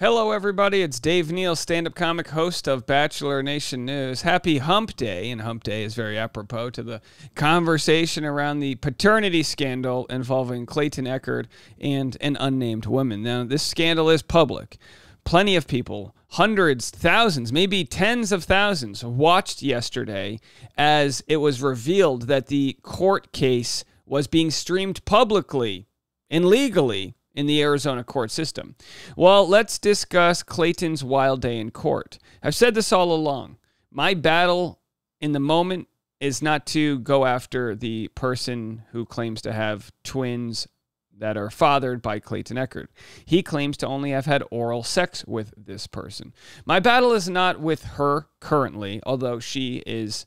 Hello, everybody. It's Dave Neal, stand-up comic, host of Bachelor Nation News. Happy Hump Day, and Hump Day is very apropos to the conversation around the paternity scandal involving Clayton Echard and an unnamed woman. Now, this scandal is public. Plenty of people, hundreds, thousands, maybe tens of thousands, watched yesterday as it was revealed that the court case was being streamed publicly and legally in the Arizona court system. Well, let's discuss Clayton's wild day in court. I've said this all along. My battle in the moment is not to go after the person who claims to have twins that are fathered by Clayton Echard. He claims to only have had oral sex with this person. My battle is not with her currently, although she is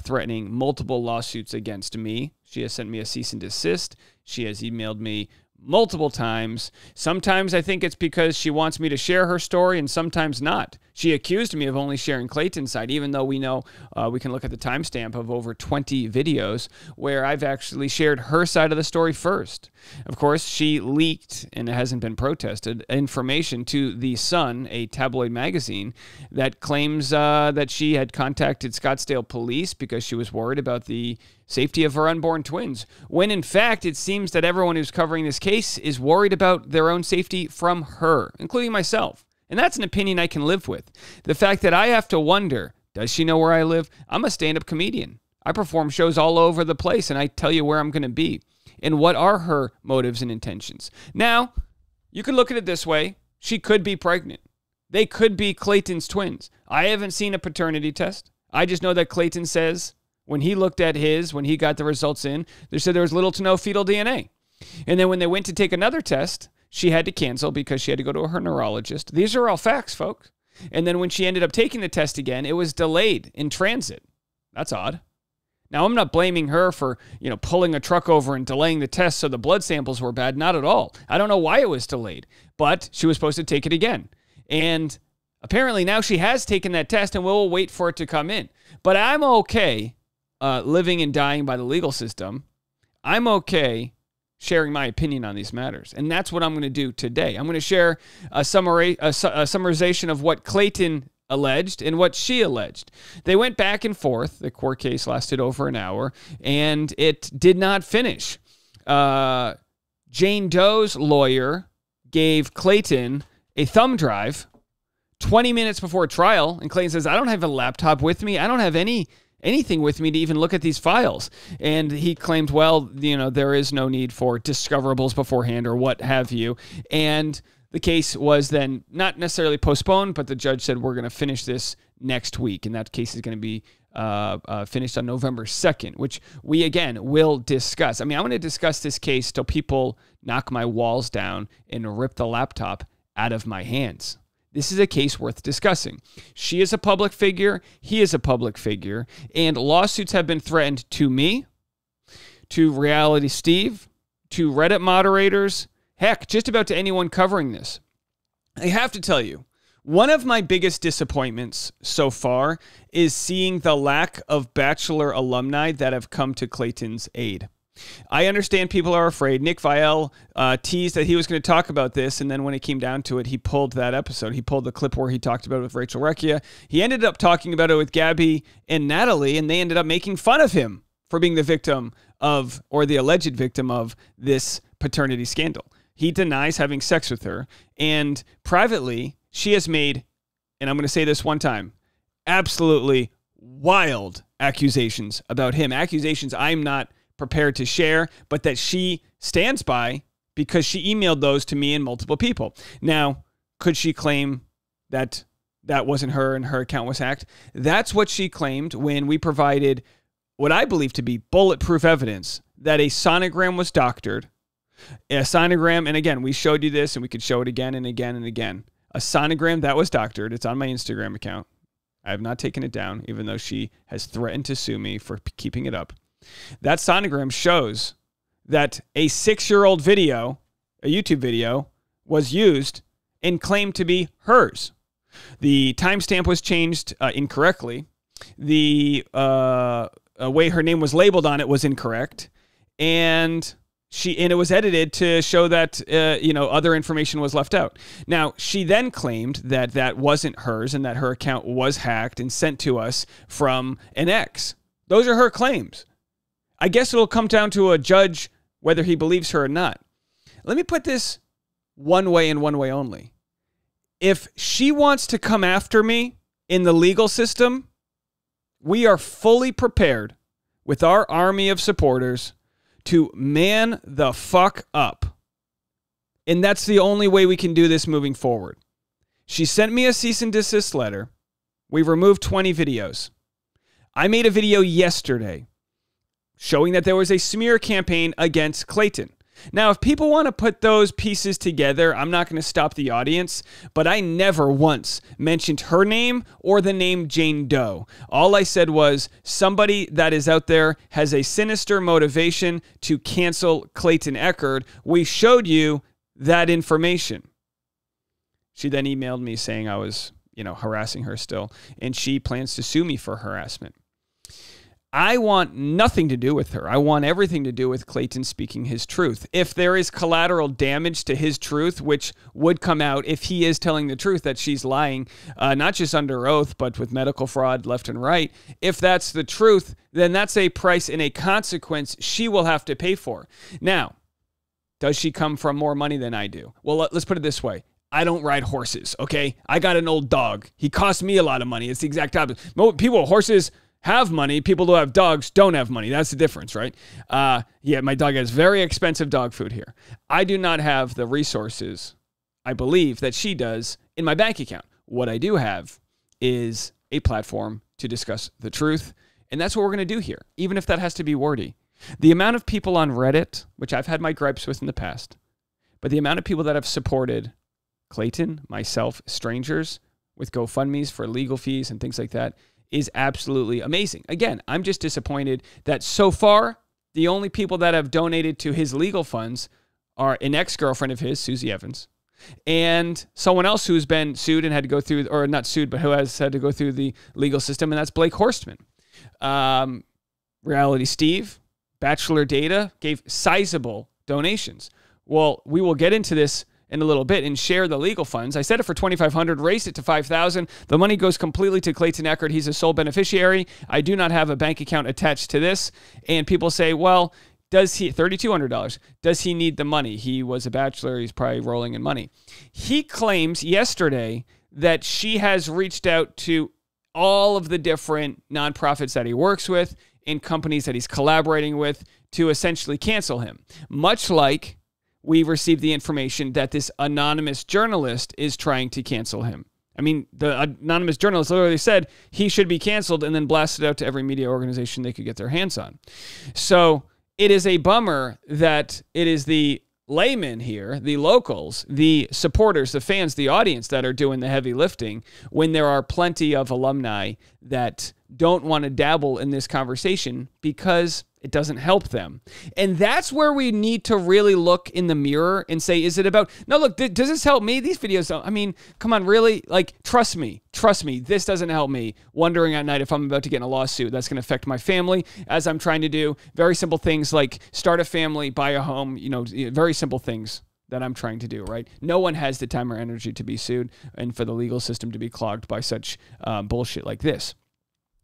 threatening multiple lawsuits against me. She has sent me a cease and desist. She has emailed me multiple times. Sometimes I think it's because she wants me to share her story and sometimes not. She accused me of only sharing Clayton's side, even though we know we can look at the timestamp of over 20 videos where I've actually shared her side of the story first. Of course, she leaked, and it hasn't been protested, information to The Sun, a tabloid magazine, that claims that she had contacted Scottsdale police because she was worried about the safety of her unborn twins, when in fact it seems that everyone who's covering this case is worried about their own safety from her, including myself. And that's an opinion I can live with. The fact that I have to wonder, does she know where I live? I'm a stand-up comedian. I perform shows all over the place, and I tell you where I'm going to be. And what are her motives and intentions? Now, you could look at it this way. She could be pregnant. They could be Clayton's twins. I haven't seen a paternity test. I just know that Clayton says, when he looked at his, when he got the results in, they said there was little to no fetal DNA. And then when they went to take another test, she had to cancel because she had to go to her neurologist. These are all facts, folks. And then when she ended up taking the test again, it was delayed in transit. That's odd. Now, I'm not blaming her for, you know, pulling a truck over and delaying the test so the blood samples were bad. Not at all. I don't know why it was delayed, but she was supposed to take it again. And apparently now she has taken that test and we'll wait for it to come in. But I'm okay living and dying by the legal system. I'm okay sharing my opinion on these matters, and that's what I'm going to do today. I'm going to share a summarization of what Clayton alleged and what she alleged. They went back and forth. The court case lasted over an hour, and it did not finish. Jane Doe's lawyer gave Clayton a thumb drive 20 minutes before trial, and Clayton says, "I don't have a laptop with me. I don't have anything with me to even look at these files." And he claimed, well, you know, there is no need for discoverables beforehand or what have you. And the case was then not necessarily postponed, but the judge said, we're going to finish this next week. And that case is going to be finished on November 2nd, which we, again, will discuss. I mean, I'm going to discuss this case till people knock my walls down and rip the laptop out of my hands. This is a case worth discussing. She is a public figure. He is a public figure. And lawsuits have been threatened to me, to Reality Steve, to Reddit moderators, heck, just about to anyone covering this. I have to tell you, one of my biggest disappointments so far is seeing the lack of Bachelor alumni that have come to Clayton's aid. I understand people are afraid. Nick Viall teased that he was going to talk about this, and then when it came down to it, he pulled that episode. He pulled the clip where he talked about it with Rachel Recchia. He ended up talking about it with Gabby and Natalie, and they ended up making fun of him for being the victim of, or the alleged victim of, this paternity scandal. He denies having sex with her, and privately, she has made, and I'm going to say this one time, absolutely wild accusations about him. Accusations I'm not prepared to share, but that she stands by because she emailed those to me and multiple people. Now, could she claim that that wasn't her and her account was hacked? That's what she claimed when we provided what I believe to be bulletproof evidence that a sonogram was doctored. A sonogram, and again, we showed you this and we could show it again and again and again. A sonogram that was doctored. It's on my Instagram account. I have not taken it down, even though she has threatened to sue me for keeping it up. That sonogram shows that a 6-year-old video, a YouTube video, was used and claimed to be hers. The timestamp was changed incorrectly. The way her name was labeled on it was incorrect. And And it was edited to show that, you know, other information was left out. Now, she then claimed that that wasn't hers and that her account was hacked and sent to us from an ex. Those are her claims. I guess it'll come down to a judge whether he believes her or not. Let me put this one way and one way only. If she wants to come after me in the legal system, we are fully prepared with our army of supporters to man the fuck up. And that's the only way we can do this moving forward. She sent me a cease and desist letter. We've removed 20 videos. I made a video yesterday showing that there was a smear campaign against Clayton. Now, if people want to put those pieces together, I'm not going to stop the audience, but I never once mentioned her name or the name Jane Doe. All I said was somebody that is out there has a sinister motivation to cancel Clayton Echard. We showed you that information. She then emailed me saying I was, you know, harassing her still, and she plans to sue me for harassment. I want nothing to do with her. I want everything to do with Clayton speaking his truth. If there is collateral damage to his truth, which would come out if he is telling the truth that she's lying, not just under oath, but with medical fraud left and right, if that's the truth, then that's a price and a consequence she will have to pay for. Now, does she come from more money than I do? Well, let's put it this way. I don't ride horses, okay? I got an old dog. He cost me a lot of money. It's the exact opposite. People with horses have money. People who have dogs don't have money. That's the difference, right? Yeah, my dog has very expensive dog food here. I do not have the resources, I believe, that she does in my bank account. What I do have is a platform to discuss the truth, and that's what we're going to do here, even if that has to be wordy. The amount of people on Reddit, which I've had my gripes with in the past, but the amount of people that have supported Clayton, myself, strangers, with GoFundMes for legal fees and things like that, is absolutely amazing. Again, I'm just disappointed that so far, the only people that have donated to his legal funds are an ex-girlfriend of his, Susie Evans, and someone else who's been sued and had to go through, or not sued, but who has had to go through the legal system, and that's Blake Horstman. Reality Steve, Bachelor Data, gave sizable donations. Well, we will get into this in a little bit and share the legal funds. I set it for $2,500, raised it to $5,000. The money goes completely to Clayton Echard. He's a sole beneficiary. I do not have a bank account attached to this. And people say, well, does he, $3,200, does he need the money? He was a bachelor. He's probably rolling in money. He claims yesterday that she has reached out to all of the different nonprofits that he works with and companies that he's collaborating with to essentially cancel him, much like we received the information that this anonymous journalist is trying to cancel him. I mean, the anonymous journalist literally said he should be canceled and then blasted out to every media organization they could get their hands on. So it is a bummer that it is the laymen here, the locals, the supporters, the fans, the audience that are doing the heavy lifting when there are plenty of alumni that don't want to dabble in this conversation because it doesn't help them. And that's where we need to really look in the mirror and say, is it about, no, look, does this help me? These videos don't, I mean, come on, really? Like, trust me, this doesn't help me. Wondering at night if I'm about to get in a lawsuit, that's going to affect my family as I'm trying to do very simple things like start a family, buy a home, you know, very simple things that I'm trying to do, right? No one has the time or energy to be sued and for the legal system to be clogged by such bullshit like this.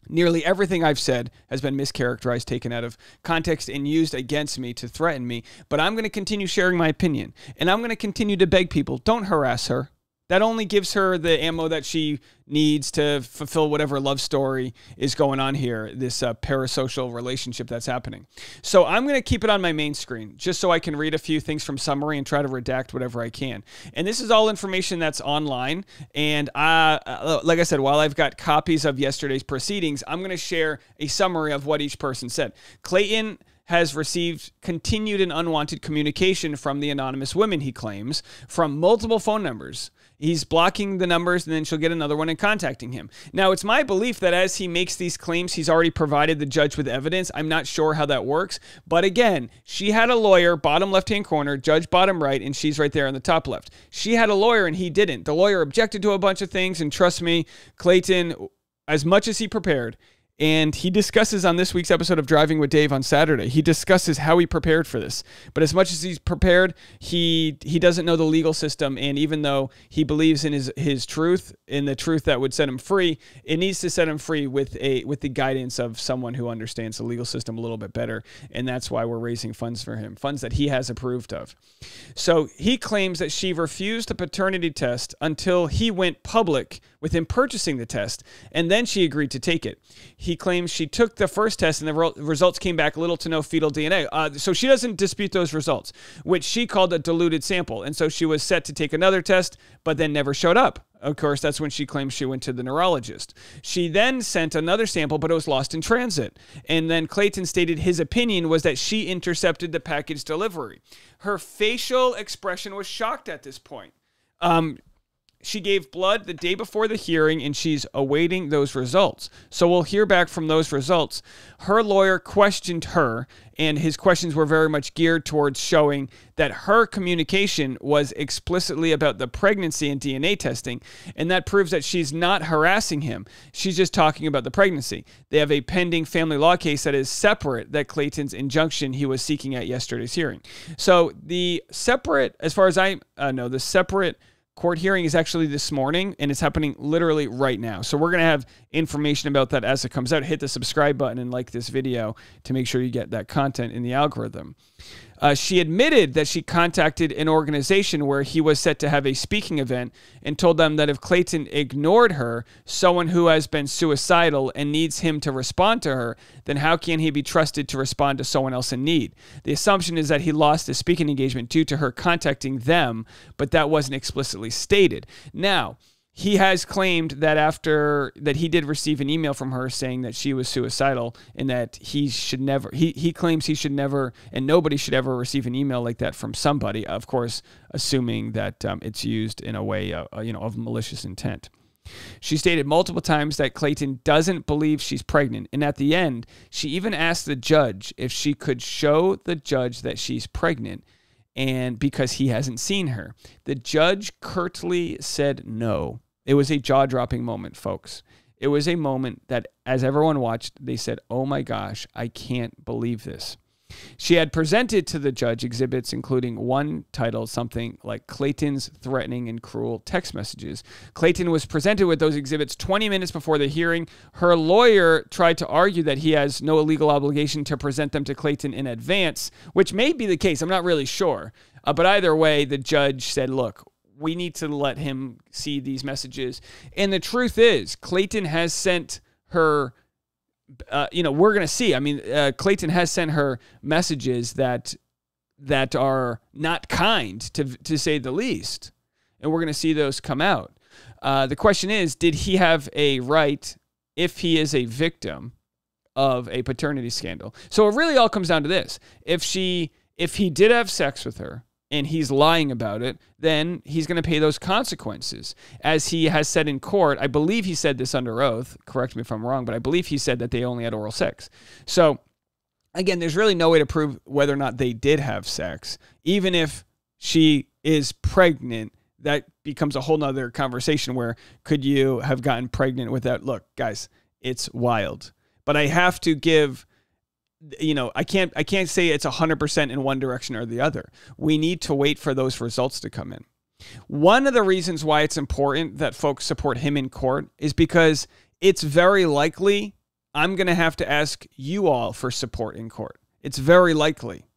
Nearly everything I've said has been mischaracterized, taken out of context, and used against me to threaten me, but I'm going to continue sharing my opinion, and I'm going to continue to beg people, don't harass her. That only gives her the ammo that she needs to fulfill whatever love story is going on here, this parasocial relationship that's happening. So I'm going to keep it on my main screen just so I can read a few things from summary and try to redact whatever I can. And this is all information that's online. And like I said, while I've got copies of yesterday's proceedings, I'm going to share a summary of what each person said. Clayton has received continued and unwanted communication from the anonymous women, he claims, from multiple phone numbers. He's blocking the numbers, and then she'll get another one and contacting him. Now, it's my belief that as he makes these claims, he's already provided the judge with evidence. I'm not sure how that works. But again, she had a lawyer, bottom left-hand corner, judge bottom right, and she's right there on the top left. She had a lawyer, and he didn't. The lawyer objected to a bunch of things, and trust me, Clayton, as much as he prepared, And he discusses on this week's episode of Driving with Dave on Saturday, he discusses how he prepared for this. But as much as he's prepared, he doesn't know the legal system. And even though he believes in his truth, in the truth that would set him free, it needs to set him free with the guidance of someone who understands the legal system a little bit better. And that's why we're raising funds for him, funds that he has approved of. So he claims that she refused the paternity test until he went public with him purchasing the test, and then she agreed to take it. He claims she took the first test and the results came back little to no fetal DNA. So she doesn't dispute those results, which she called a diluted sample. And so she was set to take another test, but then never showed up. Of course, that's when she claims she went to the neurologist. She then sent another sample, but it was lost in transit. And then Clayton stated his opinion was that she intercepted the package delivery. Her facial expression was shocked at this point. She gave blood the day before the hearing, and she's awaiting those results. So we'll hear back from those results. Her lawyer questioned her, and his questions were very much geared towards showing that her communication was explicitly about the pregnancy and DNA testing, and that proves that she's not harassing him. She's just talking about the pregnancy. They have a pending family law case that is separate than Clayton's injunction he was seeking at yesterday's hearing. So the separate, as far as I know, the separate court hearing is actually this morning, and it's happening literally right now. So we're going to have information about that as it comes out. Hit the subscribe button and like this video to make sure you get that content in the algorithm. She admitted that she contacted an organization where he was set to have a speaking event and told them that if Clayton ignored her, someone who has been suicidal and needs him to respond to her, then how can he be trusted to respond to someone else in need? The assumption is that he lost his speaking engagement due to her contacting them, but that wasn't explicitly stated. Now, he has claimed that after that he did receive an email from her saying that she was suicidal and that he should never, he claims he should never and nobody should ever receive an email like that from somebody, of course, assuming that it's used in a way, you know, of malicious intent. She stated multiple times that Clayton doesn't believe she's pregnant, and at the end, she even asked the judge if she could show the judge that she's pregnant, and because he hasn't seen her. The judge curtly said no. It was a jaw-dropping moment, folks. It was a moment that, as everyone watched, they said, oh my gosh, I can't believe this. She had presented to the judge exhibits, including one titled something like Clayton's Threatening and Cruel Text Messages. Clayton was presented with those exhibits 20 minutes before the hearing. Her lawyer tried to argue that he has no legal obligation to present them to Clayton in advance, which may be the case. I'm not really sure. But either way, the judge said, look, we need to let him see these messages. And the truth is, Clayton has sent her... you know, we're going to see. I mean, Clayton has sent her messages that are not kind, to say the least. And we're going to see those come out. The question is, did he have a right if he is a victim of a paternity scandal? So it really all comes down to this. If he did have sex with her, and he's lying about it, then he's going to pay those consequences. As he has said in court, I believe he said this under oath, correct me if I'm wrong, but I believe he said that they only had oral sex. So, again, there's really no way to prove whether or not they did have sex. Even if she is pregnant, that becomes a whole nother conversation where could you have gotten pregnant without... Look, guys, it's wild. But I have to give... You know, I can't say it's 100% in one direction or the other. We need to wait for those results to come in. One of the reasons why it's important that folks support him in court is because it's very likely I'm going to have to ask you all for support in court. It's very likely.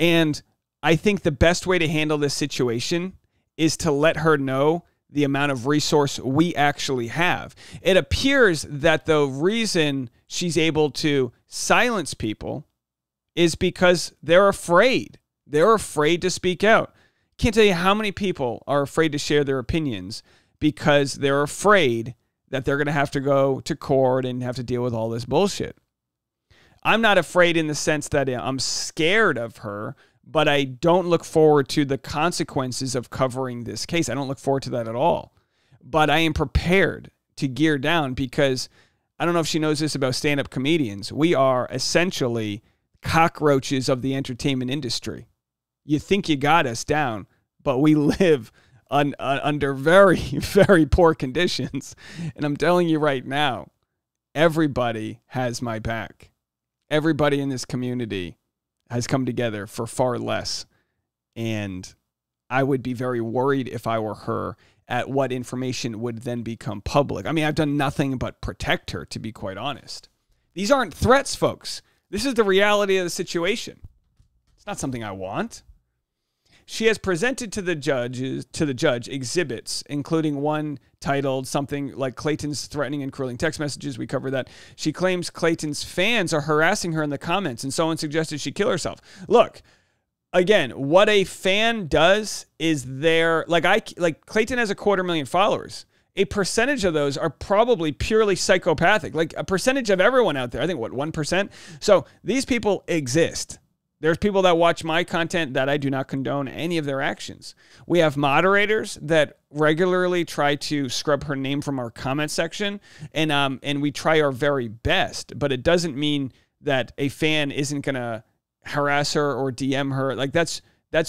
And I think the best way to handle this situation is to let her know the amount of resource we actually have. It appears that the reason she's able to silence people is because they're afraid. They're afraid to speak out. Can't tell you how many people are afraid to share their opinions because they're afraid that they're going to have to go to court and have to deal with all this bullshit. I'm not afraid in the sense that I'm scared of her, but I don't look forward to the consequences of covering this case. I don't look forward to that at all. But I am prepared to gear down because I don't know if she knows this about stand-up comedians. We are essentially cockroaches of the entertainment industry. You think you got us down, but we live under very, very poor conditions. And I'm telling you right now, everybody has my back. Everybody in this community has come together for far less. And I would be very worried if I were her at what information would then become public. I mean, I've done nothing but protect her, to be quite honest. These aren't threats, folks. This is the reality of the situation. It's not something I want. She has presented to the judges, to the judge, exhibits, including one titled something like Clayton's threatening and curling text messages. We covered that. She claims Clayton's fans are harassing her in the comments, and someone suggested she kill herself. Look, again, what a fan does is their, like Clayton has a 250,000 followers. A percentage of those are probably purely psychopathic, like a percentage of everyone out there. I think, what, 1%? So these people exist. There's people that watch my content that I do not condone any of their actions. We have moderators that regularly try to scrub her name from our comment section, and we try our very best, but it doesn't mean that a fan isn't going to harass her or DM her. Like, that's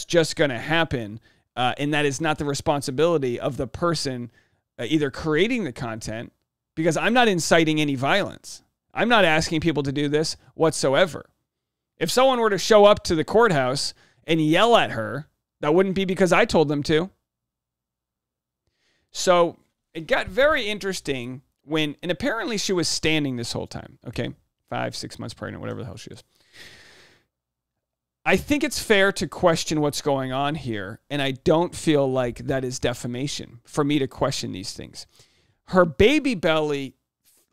just going to happen, and that is not the responsibility of the person either creating the content, because I'm not inciting any violence. I'm not asking people to do this whatsoever. If someone were to show up to the courthouse and yell at her, that wouldn't be because I told them to. So it got very interesting when, and apparently she was standing this whole time, okay? 5, 6 months pregnant, whatever the hell she is. I think it's fair to question what's going on here, and I don't feel like that is defamation for me to question these things. Her baby belly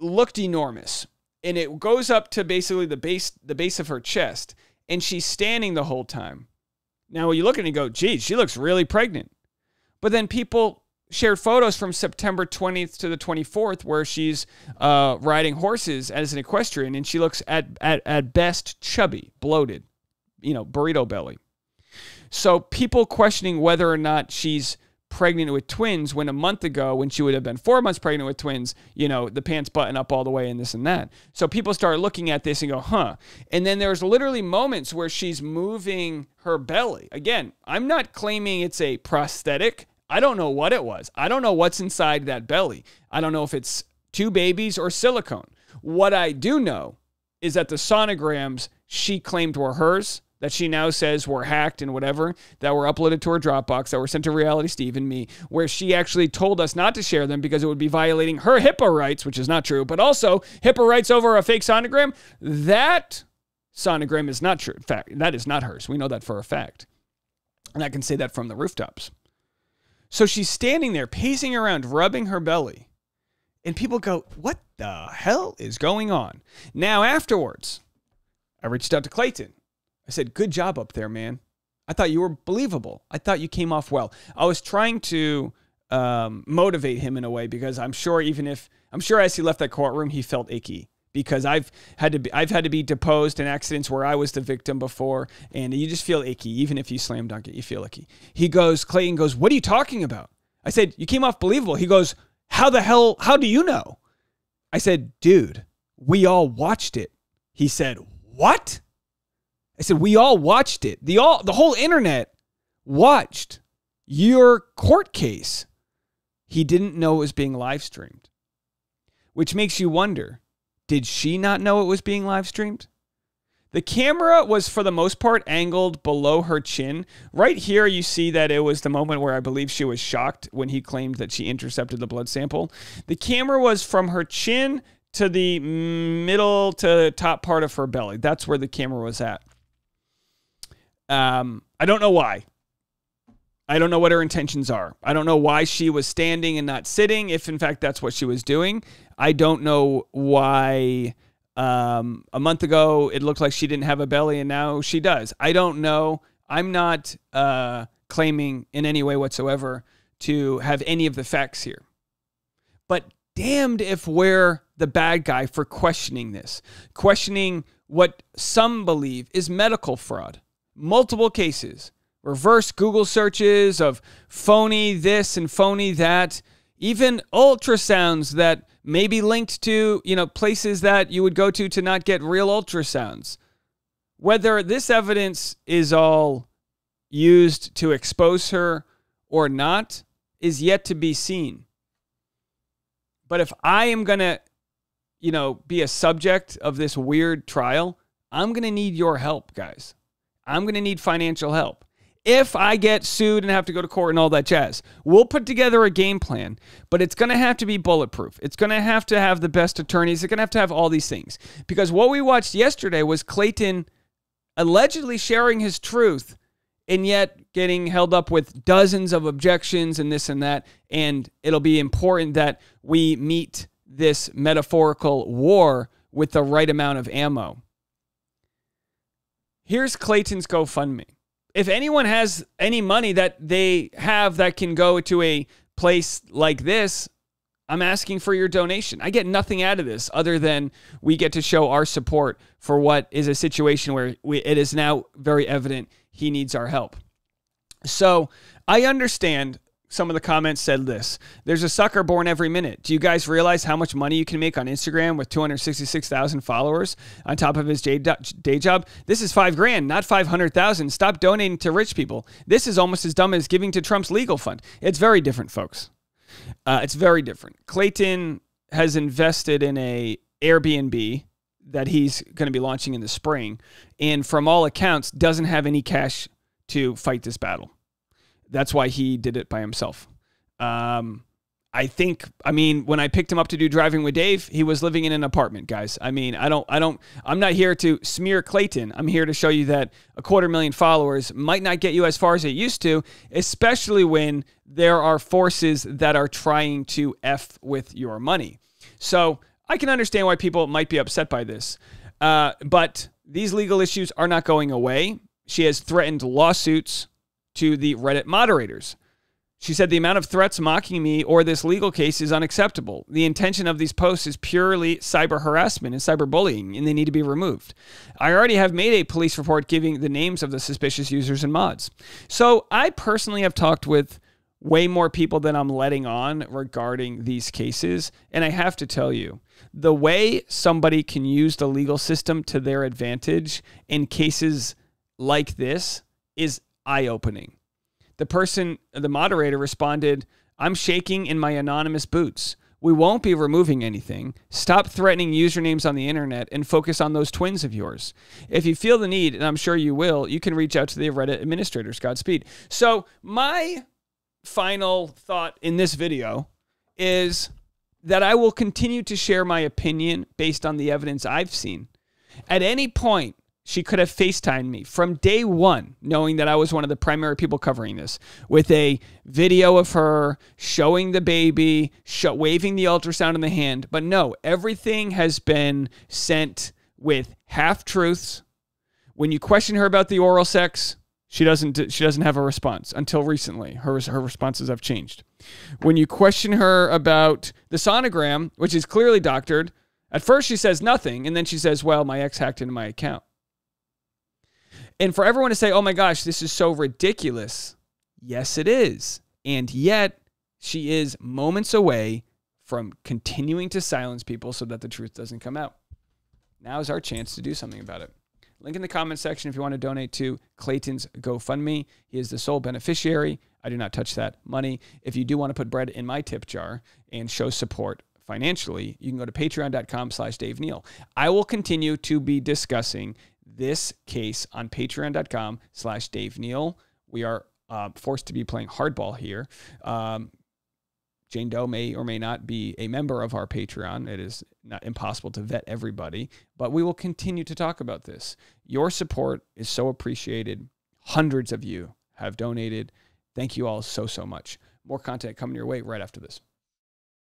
looked enormous, and it goes up to basically the base of her chest, and she's standing the whole time. Now, you look at it and go, geez, she looks really pregnant. But then people shared photos from September 20th to the 24th where she's riding horses as an equestrian, and she looks at best chubby, bloated, you know, burrito belly. So people questioning whether or not she's pregnant with twins, when a month ago, when she would have been 4 months pregnant with twins, you know, the pants button up all the way and this and that. So people start looking at this and go, huh. And then there's literally moments where she's moving her belly. Again, I'm not claiming it's a prosthetic. I don't know what it was. I don't know what's inside that belly. I don't know if it's two babies or silicone. What I do know is that the sonograms she claimed were hers, that she now says were hacked and whatever, that were uploaded to her Dropbox, that were sent to Reality Steve and me, where she actually told us not to share them because it would be violating her HIPAA rights, which is not true, but also HIPAA rights over a fake sonogram. That sonogram is not true. In fact, that is not hers. We know that for a fact. And I can say that from the rooftops. So she's standing there, pacing around, rubbing her belly. And people go, what the hell is going on? Now, afterwards, I reached out to Clayton. I said, good job up there, man. I thought you were believable. I thought you came off well. I was trying to motivate him in a way, because I'm sure as he left that courtroom, he felt icky, because I've had to be deposed in accidents where I was the victim before, and you just feel icky. Even if you slam dunk it, you feel icky. He goes, Clayton goes, what are you talking about? I said, you came off believable. He goes, how the hell, how do you know? I said, dude, we all watched it. He said, what? I said, we all watched it. The whole internet watched your court case. He didn't know it was being live streamed, which makes you wonder, did she not know it was being live streamed? The camera was, for the most part, angled below her chin. Right here, you see that it was the moment where I believe she was shocked when he claimed that she intercepted the blood sample. The camera was from her chin to the middle to top part of her belly. That's where the camera was at. I don't know why. I don't know what her intentions are. I don't know why she was standing and not sitting, if in fact that's what she was doing. I don't know why a month ago it looked like she didn't have a belly and now she does. I don't know. I'm not claiming in any way whatsoever to have any of the facts here. But damned if we're the bad guy for questioning this. Questioning what some believe is medical fraud. Multiple cases, reverse Google searches of phony this and phony that, even ultrasounds that may be linked to, you know, places that you would go to not get real ultrasounds. Whether this evidence is all used to expose her or not is yet to be seen. But if I am going to you know, be a subject of this weird trial, I'm going to need your help, guys. I'm going to need financial help. If I get sued and have to go to court and all that jazz, we'll put together a game plan, but it's going to have to be bulletproof. It's going to have the best attorneys. It's going to have all these things. Because what we watched yesterday was Clayton allegedly sharing his truth and yet getting held up with dozens of objections and this and that. And it'll be important that we meet this metaphorical war with the right amount of ammo. Here's Clayton's GoFundMe. If anyone has any money that they have that can go to a place like this, I'm asking for your donation. I get nothing out of this other than we get to show our support for what is a situation where it is now very evident he needs our help. So I understand some of the comments said this. There's a sucker born every minute. Do you guys realize how much money you can make on Instagram with 266,000 followers on top of his day job? This is $5 grand, not 500,000. Stop donating to rich people. This is almost as dumb as giving to Trump's legal fund. It's very different, folks. It's very different. Clayton has invested in an Airbnb that he's going to be launching in the spring, and from all accounts, doesn't have any cash to fight this battle. That's why he did it by himself. I mean, when I picked him up to do Driving with Dave, he was living in an apartment, guys. I mean, I'm not here to smear Clayton. I'm here to show you that a 250,000 followers might not get you as far as it used to, especially when there are forces that are trying to F with your money. So I can understand why people might be upset by this, but these legal issues are not going away. She has threatened lawsuits to the Reddit moderators. She said, the amount of threats mocking me or this legal case is unacceptable. The intention of these posts is purely cyber harassment and cyberbullying, and they need to be removed. I already have made a police report giving the names of the suspicious users and mods. So I personally have talked with way more people than I'm letting on regarding these cases. And I have to tell you, the way somebody can use the legal system to their advantage in cases like this is eye-opening. The person, the moderator responded, I'm shaking in my anonymous boots. We won't be removing anything. Stop threatening usernames on the internet and focus on those twins of yours. If you feel the need, and I'm sure you will, you can reach out to the Reddit administrators. Godspeed. So my final thought in this video is that I will continue to share my opinion based on the evidence I've seen. At any point, she could have FaceTimed me from day one, knowing that I was one of the primary people covering this, with a video of her showing the baby, waving the ultrasound in the hand. But no, everything has been sent with half-truths. When you question her about the oral sex, she doesn't have a response until recently. Her responses have changed. When you question her about the sonogram, which is clearly doctored, at first she says nothing, and then she says, well, my ex hacked into my account. And for everyone to say, oh my gosh, this is so ridiculous. Yes, it is. And yet she is moments away from continuing to silence people so that the truth doesn't come out. Now is our chance to do something about it. Link in the comment section if you want to donate to Clayton's GoFundMe. He is the sole beneficiary. I do not touch that money. If you do want to put bread in my tip jar and show support financially, you can go to patreon.com/Dave Neal. I will continue to be discussing this case on patreon.com/Dave Neal. We are forced to be playing hardball here. Jane Doe may or may not be a member of our Patreon. It is not impossible to vet everybody, but we will continue to talk about this. Your support is so appreciated. Hundreds of you have donated. Thank you all so, so much. More content coming your way right after this.